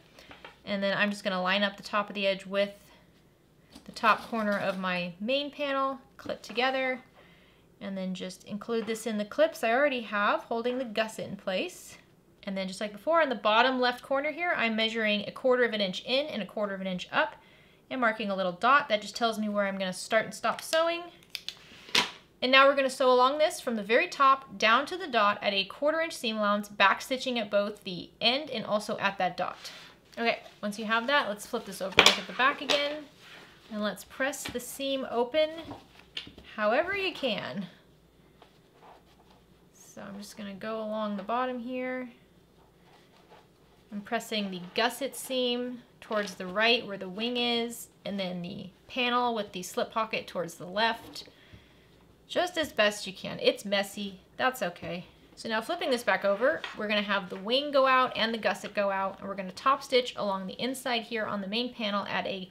And then I'm just going to line up the top of the edge with the top corner of my main panel, clip together, and then just include this in the clips I already have holding the gusset in place. And then just like before, on the bottom left corner here, I'm measuring a quarter of an inch in and a quarter of an inch up and marking a little dot. That just tells me where I'm gonna start and stop sewing. And now we're gonna sew along this from the very top down to the dot at a quarter inch seam allowance, back stitching at both the end and also at that dot. Okay, once you have that, let's flip this over and look at the back again. And let's press the seam open however you can. So I'm just gonna go along the bottom here. I'm pressing the gusset seam towards the right where the wing is, and then the panel with the slip pocket towards the left, just as best you can. It's messy, that's okay. So now flipping this back over, we're gonna have the wing go out and the gusset go out, and we're gonna top stitch along the inside here on the main panel at a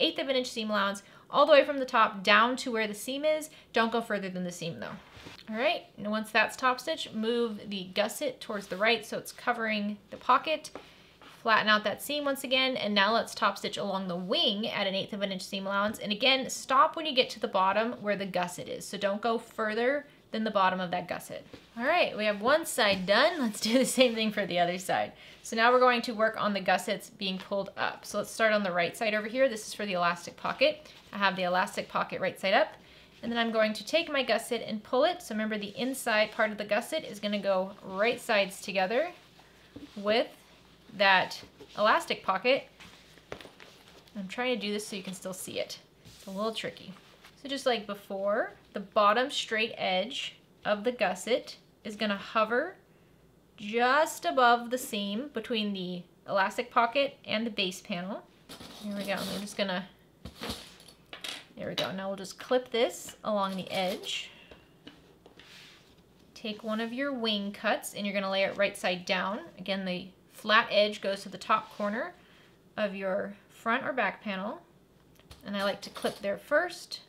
eighth of an inch seam allowance, all the way from the top down to where the seam is. Don't go further than the seam though. All right, and once that's top stitch, move the gusset towards the right so it's covering the pocket. Flatten out that seam once again, and now let's top stitch along the wing at an eighth of an inch seam allowance. And again, stop when you get to the bottom where the gusset is. So don't go further than the bottom of that gusset. All right, we have one side done. Let's do the same thing for the other side. So now we're going to work on the gussets being pulled up. So let's start on the right side over here. This is for the elastic pocket. I have the elastic pocket right side up, and then I'm going to take my gusset and pull it. So remember the inside part of the gusset is gonna go right sides together with that elastic pocket. I'm trying to do this so you can still see it. It's a little tricky. So just like before, the bottom straight edge of the gusset is gonna hover just above the seam between the elastic pocket and the base panel. Here we go, and we're just gonna, there we go. Now we'll just clip this along the edge. Take one of your wing cuts and you're gonna lay it right side down. Again, the flat edge goes to the top corner of your front or back panel. and I like to clip there first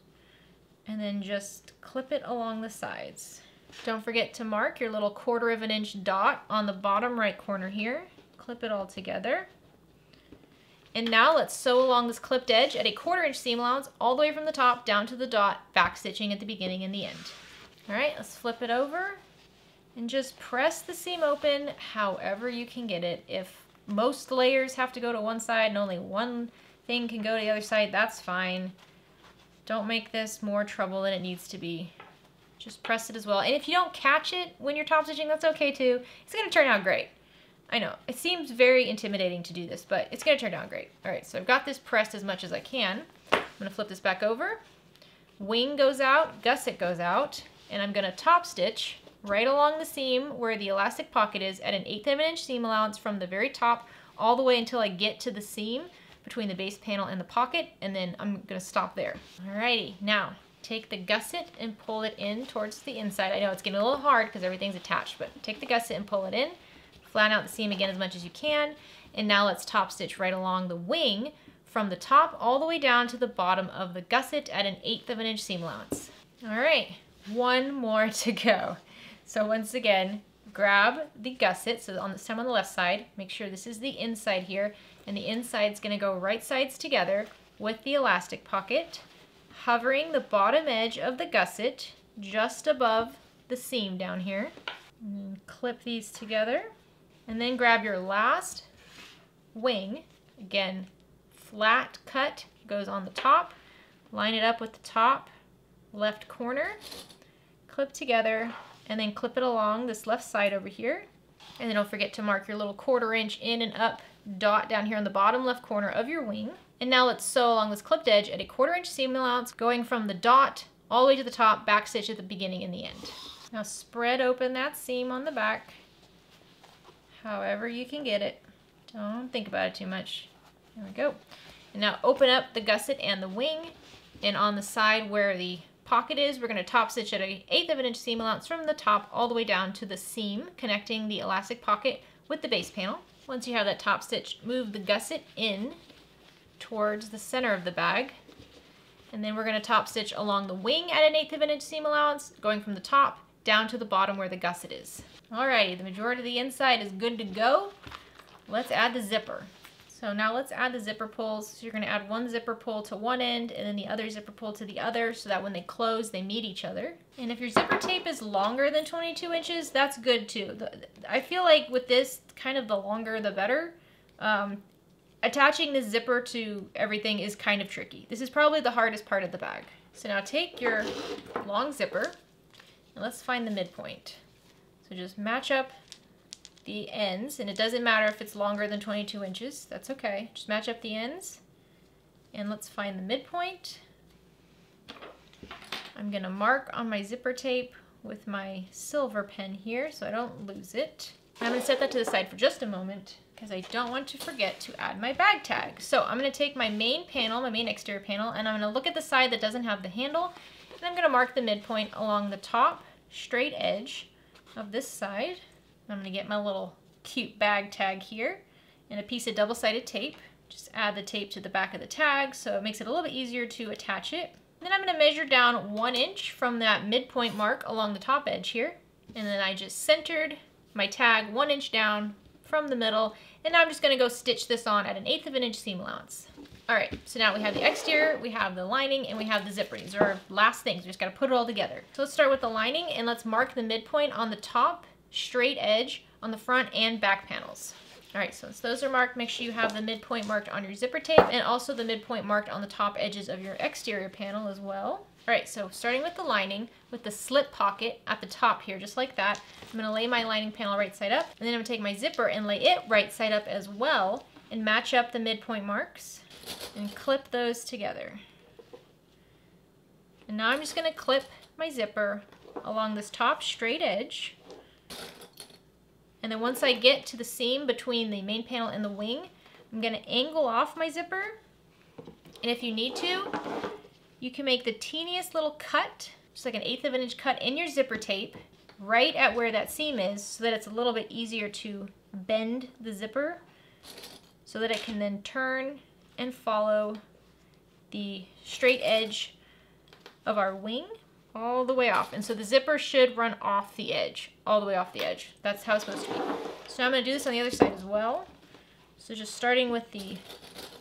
and then just clip it along the sides. Don't forget to mark your little quarter of an inch dot on the bottom right corner here. Clip it all together. And now let's sew along this clipped edge at a quarter inch seam allowance all the way from the top down to the dot, back stitching at the beginning and the end. All right, let's flip it over and just press the seam open however you can get it. If most layers have to go to one side and only one thing can go to the other side, that's fine. Don't make this more trouble than it needs to be. Just press it as well. And if you don't catch it when you're top stitching, that's okay too. It's gonna turn out great. I know, it seems very intimidating to do this, but it's gonna turn out great. All right, so I've got this pressed as much as I can. I'm gonna flip this back over. Wing goes out, gusset goes out, and I'm gonna top stitch right along the seam where the elastic pocket is at an eighth of an inch seam allowance from the very top all the way until I get to the seam between the base panel and the pocket, and then I'm gonna stop there. Alrighty, now take the gusset and pull it in towards the inside. I know it's getting a little hard because everything's attached, but take the gusset and pull it in, flatten out the seam again as much as you can, and now let's top stitch right along the wing from the top all the way down to the bottom of the gusset at an eighth of an inch seam allowance. All right, one more to go. So once again, grab the gusset, so on this time on the left side, make sure this is the inside here, and the inside's gonna go right sides together with the elastic pocket, hovering the bottom edge of the gusset just above the seam down here. And clip these together, and then grab your last wing, again, flat cut, goes on the top, line it up with the top left corner, clip together, and then clip it along this left side over here. And then don't forget to mark your little quarter inch in and up dot down here on the bottom left corner of your wing. And now let's sew along this clipped edge at a quarter inch seam allowance, going from the dot all the way to the top, back stitch at the beginning and the end. Now spread open that seam on the back however you can get it. Don't think about it too much. There we go. And now open up the gusset and the wing, and on the side where the pocket is, we're going to top stitch at an eighth of an inch seam allowance from the top all the way down to the seam connecting the elastic pocket with the base panel. Once you have that top stitch, move the gusset in towards the center of the bag, and then we're going to top stitch along the wing at an eighth of an inch seam allowance, going from the top down to the bottom where the gusset is. Alrighty, the majority of the inside is good to go. Let's add the zipper. So now let's add the zipper pulls. So you're gonna add one zipper pull to one end and then the other zipper pull to the other so that when they close, they meet each other. And if your zipper tape is longer than twenty-two inches, that's good too. The, I feel like with this, kind of the longer the better. Um, attaching the zipper to everything is kind of tricky. This is probably the hardest part of the bag. So now take your long zipper and let's find the midpoint. So just match up the ends, and it doesn't matter if it's longer than twenty-two inches, that's okay. Just match up the ends, and let's find the midpoint. I'm gonna mark on my zipper tape with my silver pen here so I don't lose it. I'm gonna set that to the side for just a moment because I don't want to forget to add my bag tag. So I'm gonna take my main panel, my main exterior panel, and I'm gonna look at the side that doesn't have the handle, and I'm gonna mark the midpoint along the top straight edge of this side. I'm gonna get my little cute bag tag here and a piece of double-sided tape. Just add the tape to the back of the tag so it makes it a little bit easier to attach it. And then I'm gonna measure down one inch from that midpoint mark along the top edge here. And then I just centered my tag one inch down from the middle. And now I'm just gonna go stitch this on at an eighth of an inch seam allowance. All right, so now we have the exterior, we have the lining, and we have the zipper. These are our last things. We just gotta put it all together. So let's start with the lining and let's mark the midpoint on the top straight edge on the front and back panels. All right, so once those are marked, make sure you have the midpoint marked on your zipper tape and also the midpoint marked on the top edges of your exterior panel as well. All right, so starting with the lining, with the slip pocket at the top here, just like that, I'm gonna lay my lining panel right side up, and then I'm gonna take my zipper and lay it right side up as well, and match up the midpoint marks, and clip those together. And now I'm just gonna clip my zipper along this top straight edge. And then once I get to the seam between the main panel and the wing, I'm gonna angle off my zipper. And if you need to, you can make the teeniest little cut, just like an eighth of an inch cut in your zipper tape, right at where that seam is so that it's a little bit easier to bend the zipper so that it can then turn and follow the straight edge of our wing all the way off. And so the zipper should run off the edge, all the way off the edge. That's how it's supposed to be. So now I'm going to do this on the other side as well. So just starting with the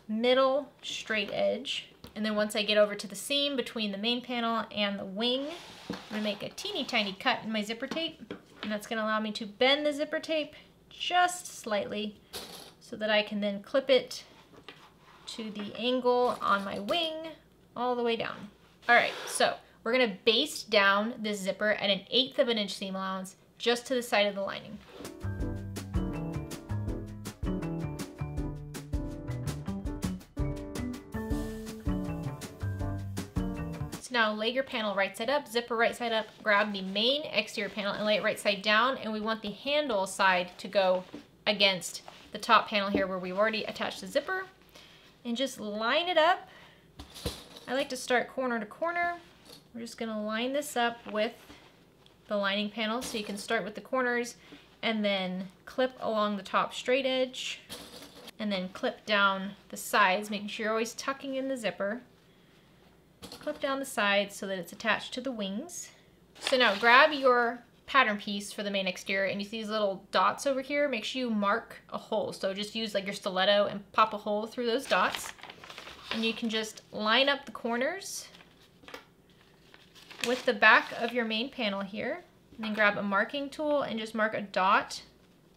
middle straight edge. And then once I get over to the seam between the main panel and the wing, I'm going to make a teeny tiny cut in my zipper tape. And that's going to allow me to bend the zipper tape just slightly so that I can then clip it to the angle on my wing all the way down. All right, so we're going to baste down this zipper at an eighth of an inch seam allowance just to the side of the lining. Now lay your panel right side up, zipper right side up, grab the main exterior panel and lay it right side down, and we want the handle side to go against the top panel here where we've already attached the zipper. And just line it up. I like to start corner to corner. We're just going to line this up with the lining panel, so you can start with the corners and then clip along the top straight edge and then clip down the sides, making sure you're always tucking in the zipper. Clip down the sides so that it's attached to the wings. So now grab your pattern piece for the main exterior, and you see these little dots over here. Make sure you mark a hole. So just use like your stiletto and pop a hole through those dots. And you can just line up the corners with the back of your main panel here. And then grab a marking tool and just mark a dot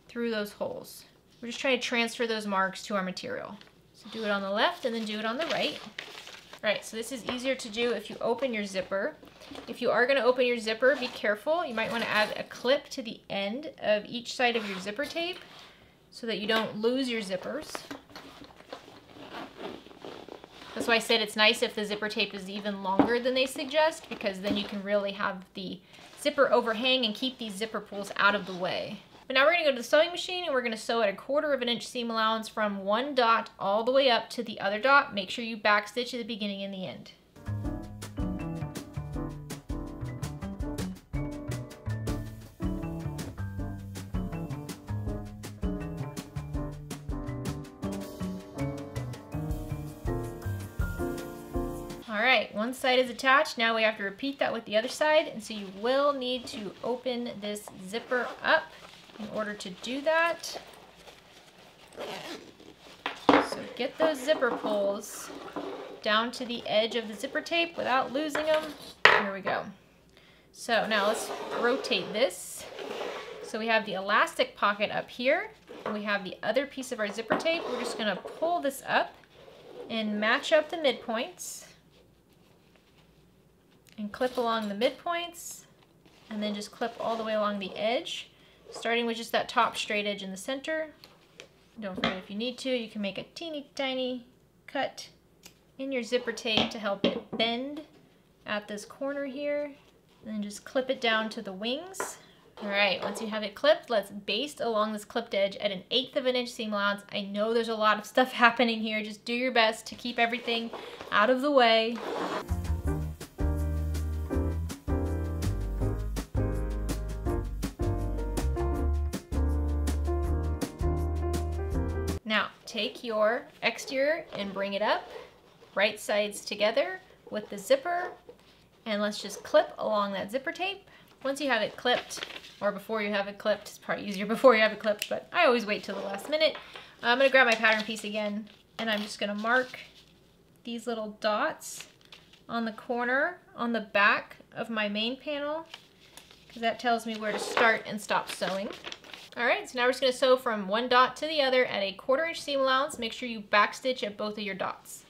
through those holes. We're just trying to transfer those marks to our material. So do it on the left and then do it on the right. Right, so this is easier to do if you open your zipper. If you are going to open your zipper, be careful. You might want to add a clip to the end of each side of your zipper tape so that you don't lose your zippers. That's why I said it's nice if the zipper tape is even longer than they suggest, because then you can really have the zipper overhang and keep these zipper pulls out of the way. But now we're going to go to the sewing machine and we're going to sew at a quarter of an inch seam allowance from one dot all the way up to the other dot. Make sure you backstitch at the beginning and the end. Alright, one side is attached. Now we have to repeat that with the other side, and so you will need to open this zipper up. In order to do that, so get those zipper pulls down to the edge of the zipper tape without losing them. Here we go. So now let's rotate this. So we have the elastic pocket up here, and we have the other piece of our zipper tape. We're just going to pull this up and match up the midpoints and clip along the midpoints, and then just clip all the way along the edge, starting with just that top straight edge in the center. Don't forget, if you need to, you can make a teeny tiny cut in your zipper tape to help it bend at this corner here. And then just clip it down to the wings. All right, once you have it clipped, let's baste along this clipped edge at an eighth of an inch seam allowance. I know there's a lot of stuff happening here. Just do your best to keep everything out of the way. Take your exterior and bring it up, right sides together with the zipper, and let's just clip along that zipper tape. Once you have it clipped, or before you have it clipped, it's probably easier before you have it clipped, but I always wait till the last minute. I'm going to grab my pattern piece again, and I'm just going to mark these little dots on the corner on the back of my main panel, because that tells me where to start and stop sewing. All right, so now we're just gonna sew from one dot to the other at a quarter inch seam allowance. Make sure you backstitch at both of your dots.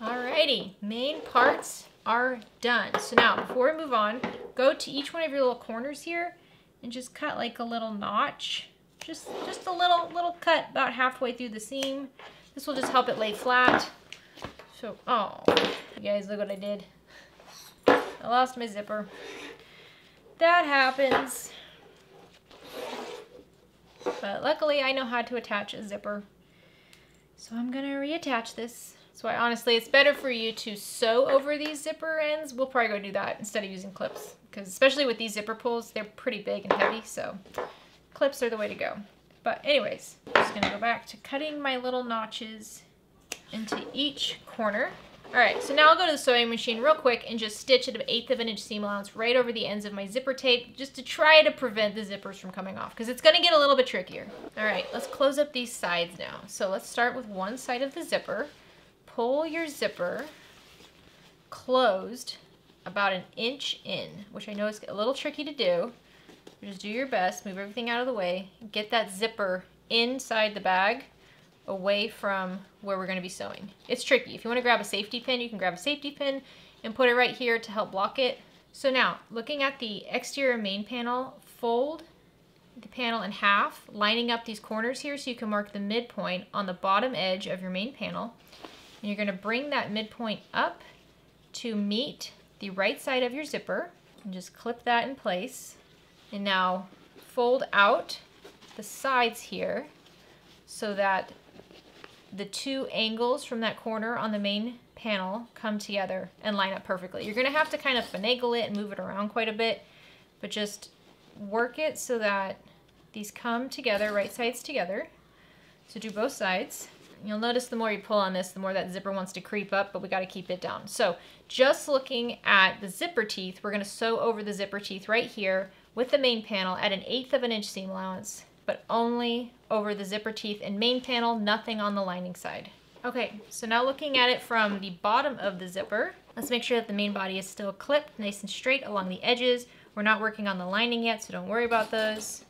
Alrighty, main parts are done. So now, before we move on, go to each one of your little corners here and just cut like a little notch. Just, just a little, little cut about halfway through the seam. This will just help it lay flat. So, oh, you guys, look what I did. I lost my zipper. That happens. But luckily I know how to attach a zipper. So I'm gonna reattach this. So I honestly, it's better for you to sew over these zipper ends. We'll probably go do that instead of using clips, because especially with these zipper pulls, they're pretty big and heavy, so clips are the way to go. But anyways, I'm just gonna go back to cutting my little notches into each corner. All right, so now I'll go to the sewing machine real quick and just stitch at an eighth of an inch seam allowance right over the ends of my zipper tape, just to try to prevent the zippers from coming off, because it's gonna get a little bit trickier. All right, let's close up these sides now. So let's start with one side of the zipper. Pull your zipper closed about an inch in, which I know is a little tricky to do. Just do your best, move everything out of the way, get that zipper inside the bag, away from where we're gonna be sewing. It's tricky. If you wanna grab a safety pin, you can grab a safety pin and put it right here to help block it. So now, looking at the exterior main panel, fold the panel in half, lining up these corners here so you can mark the midpoint on the bottom edge of your main panel. And you're gonna bring that midpoint up to meet the right side of your zipper, and just clip that in place. And now fold out the sides here so that the two angles from that corner on the main panel come together and line up perfectly. You're gonna have to kind of finagle it and move it around quite a bit, but just work it so that these come together, right sides together. So do both sides. You'll notice the more you pull on this, the more that zipper wants to creep up, but we gotta keep it down. So just looking at the zipper teeth, we're gonna sew over the zipper teeth right here with the main panel at an eighth of an inch seam allowance, but only over the zipper teeth and main panel, nothing on the lining side. Okay, so now looking at it from the bottom of the zipper, let's make sure that the main body is still clipped nice and straight along the edges. We're not working on the lining yet, so don't worry about those.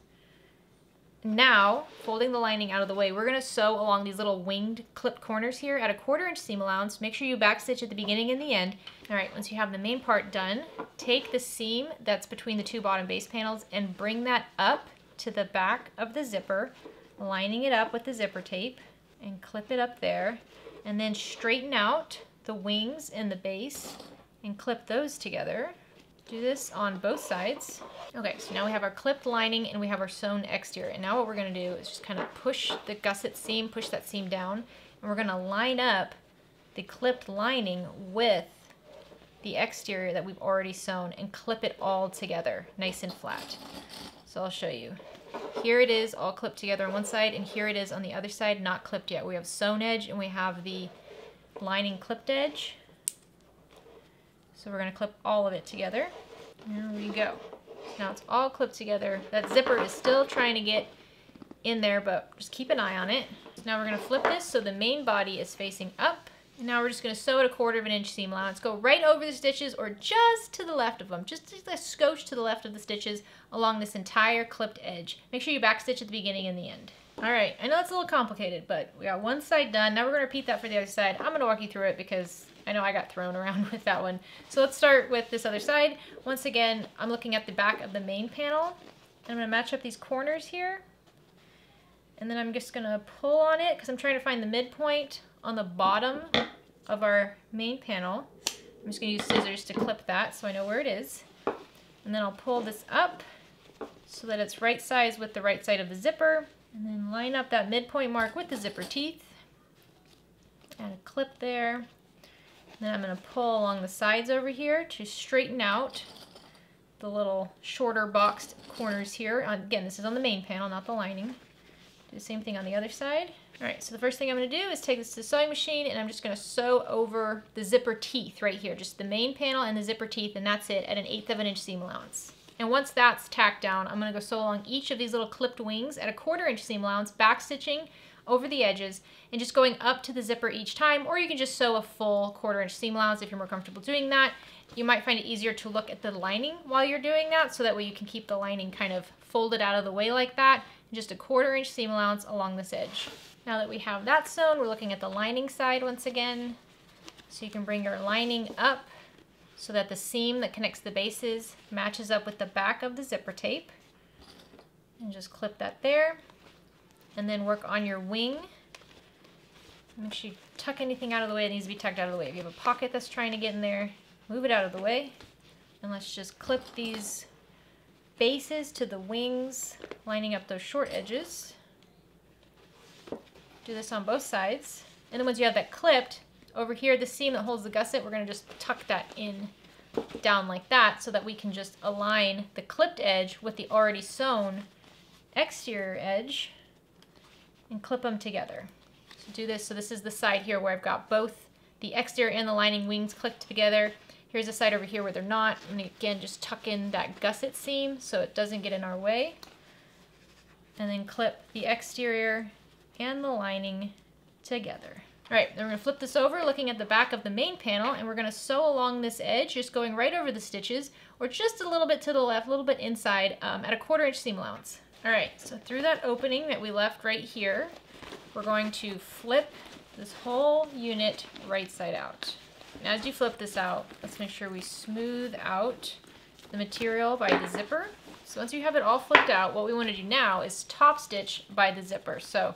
Now, folding the lining out of the way, we're gonna sew along these little winged clipped corners here at a quarter inch seam allowance. Make sure you backstitch at the beginning and the end. All right, once you have the main part done, take the seam that's between the two bottom base panels and bring that up to the back of the zipper, lining it up with the zipper tape, and clip it up there. And then straighten out the wings and the base and clip those together. Do this on both sides. Okay, so now we have our clipped lining and we have our sewn exterior. And now what we're gonna do is just kind of push the gusset seam, push that seam down, and we're gonna line up the clipped lining with the exterior that we've already sewn and clip it all together, nice and flat. So I'll show you. Here it is all clipped together on one side, and here it is on the other side, not clipped yet. We have sewn edge and we have the lining clipped edge. So we're gonna clip all of it together. There we go. Now it's all clipped together. That zipper is still trying to get in there, but just keep an eye on it. Now we're gonna flip this so the main body is facing up. And now we're just gonna sew at a quarter of an inch seam allowance. Go right over the stitches or just to the left of them. Just a skosh to the left of the stitches along this entire clipped edge. Make sure you backstitch at the beginning and the end. All right, I know that's a little complicated, but we got one side done. Now we're gonna repeat that for the other side. I'm gonna walk you through it because I know I got thrown around with that one. So let's start with this other side. Once again, I'm looking at the back of the main panel. I'm gonna match up these corners here. And then I'm just gonna pull on it because I'm trying to find the midpoint on the bottom of our main panel. I'm just gonna use scissors to clip that so I know where it is. And then I'll pull this up so that it's right size with the right side of the zipper. And then line up that midpoint mark with the zipper teeth. Add a clip there. And then I'm going to pull along the sides over here to straighten out the little shorter boxed corners here. Again, this is on the main panel, not the lining. Do the same thing on the other side. All right, so the first thing I'm going to do is take this to the sewing machine, and I'm just going to sew over the zipper teeth right here, just the main panel and the zipper teeth, and that's it, at an eighth of an inch seam allowance. And once that's tacked down, I'm gonna go sew along each of these little clipped wings at a quarter inch seam allowance, back stitching over the edges and just going up to the zipper each time, or you can just sew a full quarter inch seam allowance if you're more comfortable doing that. You might find it easier to look at the lining while you're doing that, so that way you can keep the lining kind of folded out of the way like that, and just a quarter inch seam allowance along this edge. Now that we have that sewn, we're looking at the lining side once again. So you can bring your lining up so that the seam that connects the bases matches up with the back of the zipper tape. And just clip that there. And then work on your wing. Make sure you tuck anything out of the way that needs to be tucked out of the way. If you have a pocket that's trying to get in there, move it out of the way. And let's just clip these bases to the wings, lining up those short edges. Do this on both sides. And then once you have that clipped, Over here, the seam that holds the gusset, we're going to just tuck that in down like that so that we can just align the clipped edge with the already sewn exterior edge and clip them together. So do this. So this is the side here where I've got both the exterior and the lining wings clipped together. Here's a side over here where they're not. And again, just tuck in that gusset seam so it doesn't get in our way. And then clip the exterior and the lining together. All right, then we're gonna flip this over, looking at the back of the main panel, and we're gonna sew along this edge, just going right over the stitches, or just a little bit to the left, a little bit inside, um, at a quarter inch seam allowance. All right, so through that opening that we left right here, we're going to flip this whole unit right side out. Now, as you flip this out, let's make sure we smooth out the material by the zipper. So once you have it all flipped out, what we want to do now is top stitch by the zipper. So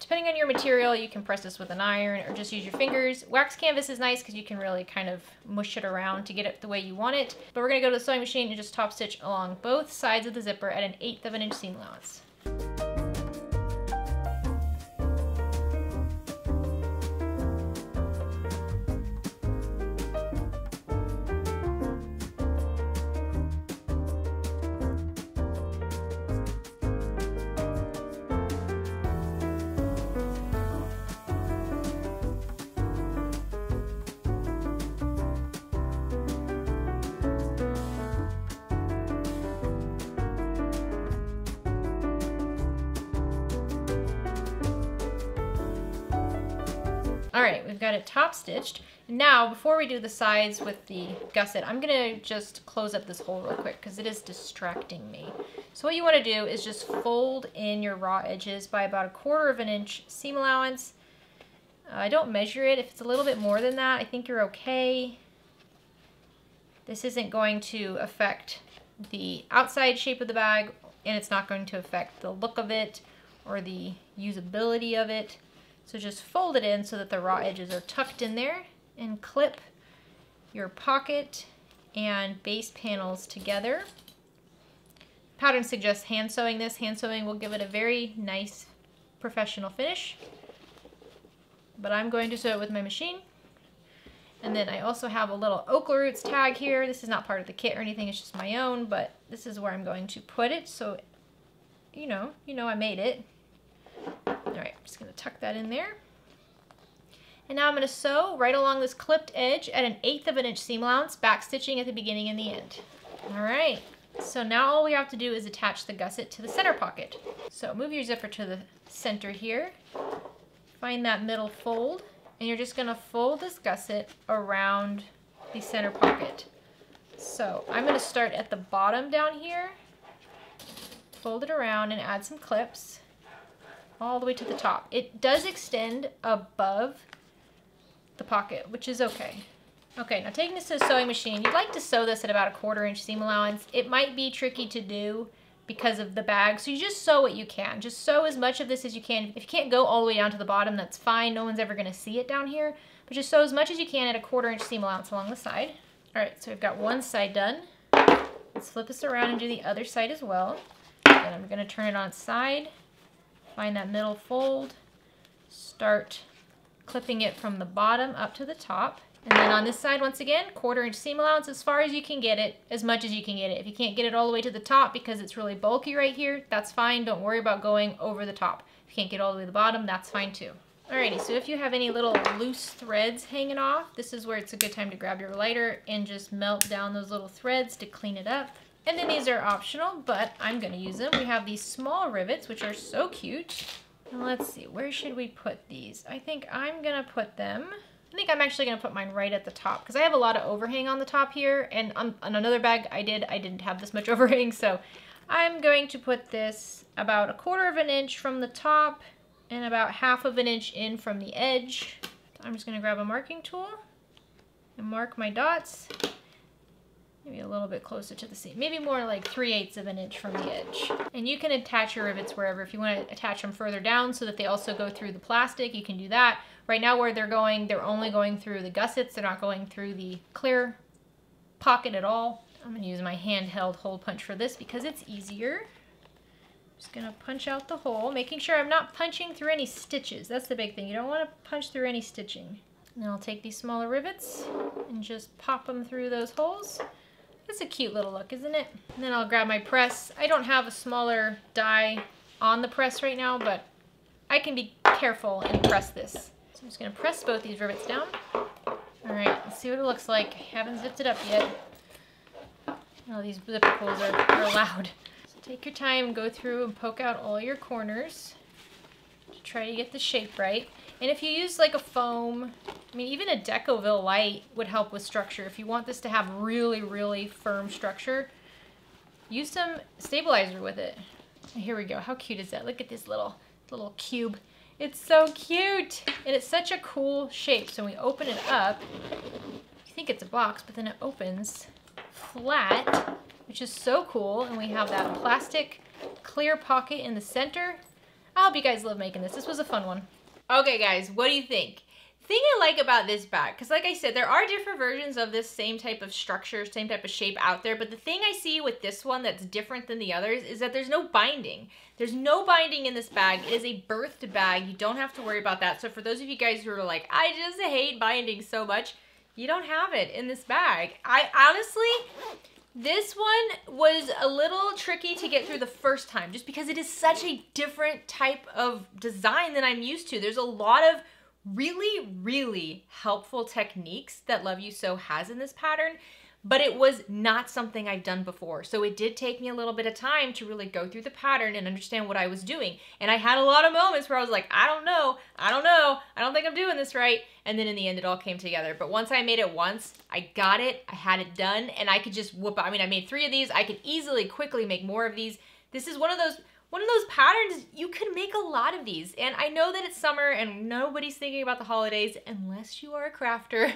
depending on your material, you can press this with an iron or just use your fingers. Wax canvas is nice because you can really kind of mush it around to get it the way you want it. But we're going to go to the sewing machine and just top stitch along both sides of the zipper at an eighth of an inch seam allowance. All right, we've got it top stitched. Now, before we do the sides with the gusset, I'm gonna just close up this hole real quick because it is distracting me. So what you wanna do is just fold in your raw edges by about a quarter of an inch seam allowance. Uh, I don't measure it. If it's a little bit more than that, I think you're okay. This isn't going to affect the outside shape of the bag, and it's not going to affect the look of it or the usability of it. So just fold it in so that the raw edges are tucked in there, and clip your pocket and base panels together. Pattern suggests hand sewing this. Hand sewing will give it a very nice professional finish, but I'm going to sew it with my machine. And then I also have a little OklaRoots tag here. This is not part of the kit or anything, it's just my own, but this is where I'm going to put it so, you know, you know I made it. All right, I'm just gonna tuck that in there. And now I'm gonna sew right along this clipped edge at an eighth of an inch seam allowance, back stitching at the beginning and the end. All right, so now all we have to do is attach the gusset to the center pocket. So move your zipper to the center here, find that middle fold, and you're just gonna fold this gusset around the center pocket. So I'm gonna start at the bottom down here, fold it around and add some clips all the way to the top. It does extend above the pocket, which is okay. Okay, now taking this to the sewing machine, you'd like to sew this at about a quarter inch seam allowance. It might be tricky to do because of the bag, so you just sew what you can. Just sew as much of this as you can. If you can't go all the way down to the bottom, that's fine. No one's ever gonna see it down here, but just sew as much as you can at a quarter inch seam allowance along the side. All right, so we've got one side done. Let's flip this around and do the other side as well. And I'm gonna turn it on its side. Find that middle fold, start clipping it from the bottom up to the top. And then on this side, once again, quarter inch seam allowance as far as you can get it, as much as you can get it. If you can't get it all the way to the top because it's really bulky right here, that's fine. Don't worry about going over the top. If you can't get all the way to the bottom, that's fine too. Alrighty, so if you have any little loose threads hanging off, this is where it's a good time to grab your lighter and just melt down those little threads to clean it up. And then these are optional, but I'm gonna use them. We have these small rivets, which are so cute. And let's see, where should we put these? I think I'm gonna put them, I think I'm actually gonna put mine right at the top because I have a lot of overhang on the top here, and on, on another bag I did, I didn't have this much overhang, so I'm going to put this about a quarter of an inch from the top and about half of an inch in from the edge. I'm just gonna grab a marking tool and mark my dots. Maybe a little bit closer to the seam, maybe more like three eighths of an inch from the edge. And you can attach your rivets wherever. If you want to attach them further down so that they also go through the plastic, you can do that. Right now where they're going, they're only going through the gussets. They're not going through the clear pocket at all. I'm going to use my handheld hole punch for this because it's easier. I'm just going to punch out the hole, making sure I'm not punching through any stitches. That's the big thing. You don't want to punch through any stitching. And I'll take these smaller rivets and just pop them through those holes. That's a cute little look, isn't it? And then I'll grab my press. I don't have a smaller die on the press right now, but I can be careful and press this. So I'm just gonna press both these rivets down. All right, let's see what it looks like. I haven't zipped it up yet. Oh, these zipper pulls are, are loud. So take your time, go through and poke out all your corners to try to get the shape right. And if you use like a foam, I mean, even a Decovil Light would help with structure. If you want this to have really, really firm structure, use some stabilizer with it. Here we go. How cute is that? Look at this little, little cube. It's so cute. And it's such a cool shape. So when we open it up, you think it's a box, but then it opens flat, which is so cool. And we have that plastic clear pocket in the center. I hope you guys love making this. This was a fun one. Okay guys, what do you think? Thing I like about this bag, because like I said, there are different versions of this same type of structure, same type of shape out there, but the thing I see with this one that's different than the others is that there's no binding. There's no binding in this bag. It is a birthed bag. You don't have to worry about that. So for those of you guys who are like, I just hate binding so much, you don't have it in this bag. I honestly, this one was a little tricky to get through the first time just because it is such a different type of design than I'm used to. There's a lot of really, really helpful techniques that Love You Sew has in this pattern, but it was not something I've done before. So it did take me a little bit of time to really go through the pattern and understand what I was doing. And I had a lot of moments where I was like, I don't know, I don't know, I don't think I'm doing this right. And then in the end, it all came together. But once I made it once, I got it, I had it done, and I could just whoop out. I mean, I made three of these. I could easily, quickly make more of these. This is one of those, one of those patterns, you can make a lot of these. And I know that it's summer and nobody's thinking about the holidays unless you are a crafter.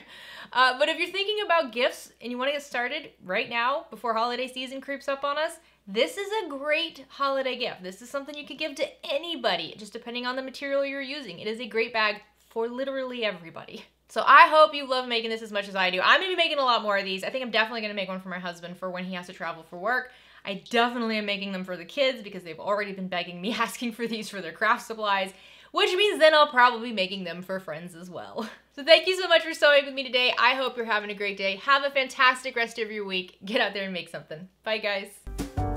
Uh, but if you're thinking about gifts and you wanna get started right now before holiday season creeps up on us, this is a great holiday gift. This is something you could give to anybody, just depending on the material you're using. It is a great bag for literally everybody. So I hope you love making this as much as I do. I'm gonna be making a lot more of these. I think I'm definitely gonna make one for my husband for when he has to travel for work. I definitely am making them for the kids because they've already been begging me, asking for these for their craft supplies, which means then I'll probably be making them for friends as well. So thank you so much for sewing with me today. I hope you're having a great day. Have a fantastic rest of your week. Get out there and make something. Bye guys.